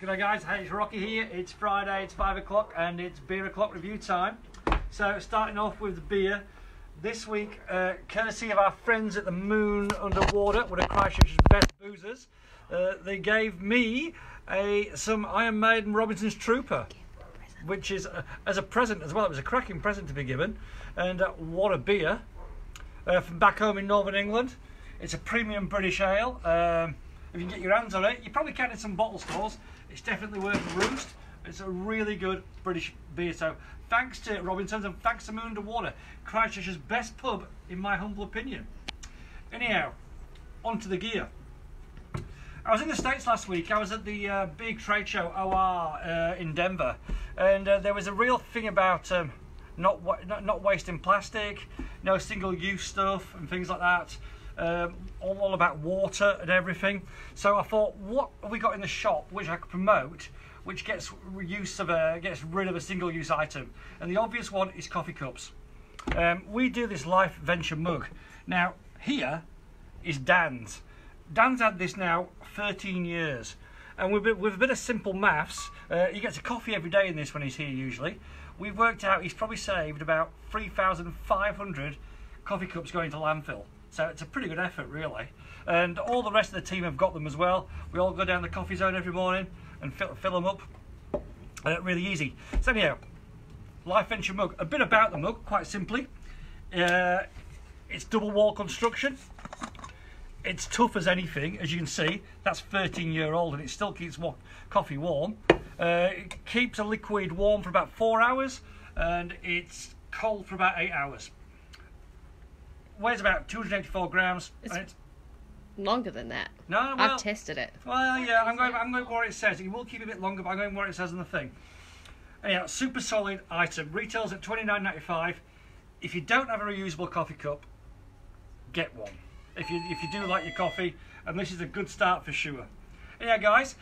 G'day guys, hey, it's Rocky here. It's Friday, it's 5 o'clock and it's beer o'clock review time. So starting off with the beer, this week courtesy of our friends at the Moon Under Water, one of Christchurch's best boozers, they gave me some Iron Maiden Robinson's Trooper, which is as a present as well. It was a cracking present to be given, and what a beer. From back home in Northern England. It's a premium British ale. If you can get your hands on it, you probably can in some bottle stores. It's definitely worth a roost. It's a really good British beer. So thanks to Robinson's and thanks to Moon Under Water, Christchurch's best pub in my humble opinion. Anyhow, onto the gear. I was in the States last week. I was at the big trade show OR in Denver, and there was a real thing about not wasting plastic, no single-use stuff and things like that. All about water and everything. So I thought, what have we got in the shop which I could promote, which gets rid of a single-use item? And the obvious one is coffee cups. We do this Lifeventure mug. Now here is Dan's. Dan's had this now 13 years, and with a bit of simple maths, he gets a coffee every day in this when he's here usually. We've worked out he's probably saved about 3,500 coffee cups going to landfill. So it's a pretty good effort really, and all the rest of the team have got them as well. We all go down the coffee zone every morning and fill them up, really easy. So anyhow, Lifeventure mug. A bit about the mug, quite simply, it's double wall construction. It's tough as anything, as you can see. That's 13-year-old and it still keeps coffee warm. It keeps a liquid warm for about 4 hours and it's cold for about 8 hours. Weighs about 284 grams. It's longer than that. No, well, I've tested it. Well, yeah, I'm going with what it says. It will keep a bit longer, but I'm going with what it says on the thing. Anyhow, super solid item. Retails at $29.95. If you don't have a reusable coffee cup, get one. If you do like your coffee, and this is a good start for sure. Anyhow, guys,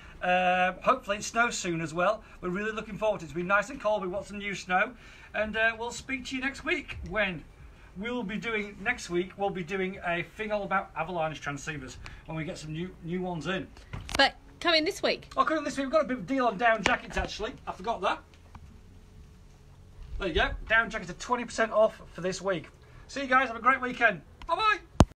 hopefully it snows soon as well. We're really looking forward to it. It's been nice and cold. We want some new snow, and we'll speak to you next week when. Next week we'll be doing a thing all about avalanche transceivers when we get some new ones in. But come in this week. Oh, come in this week. We've got a bit of deal on down jackets actually. I forgot that. There you go. Down jackets are 20% off for this week. See you guys. Have a great weekend. Bye bye.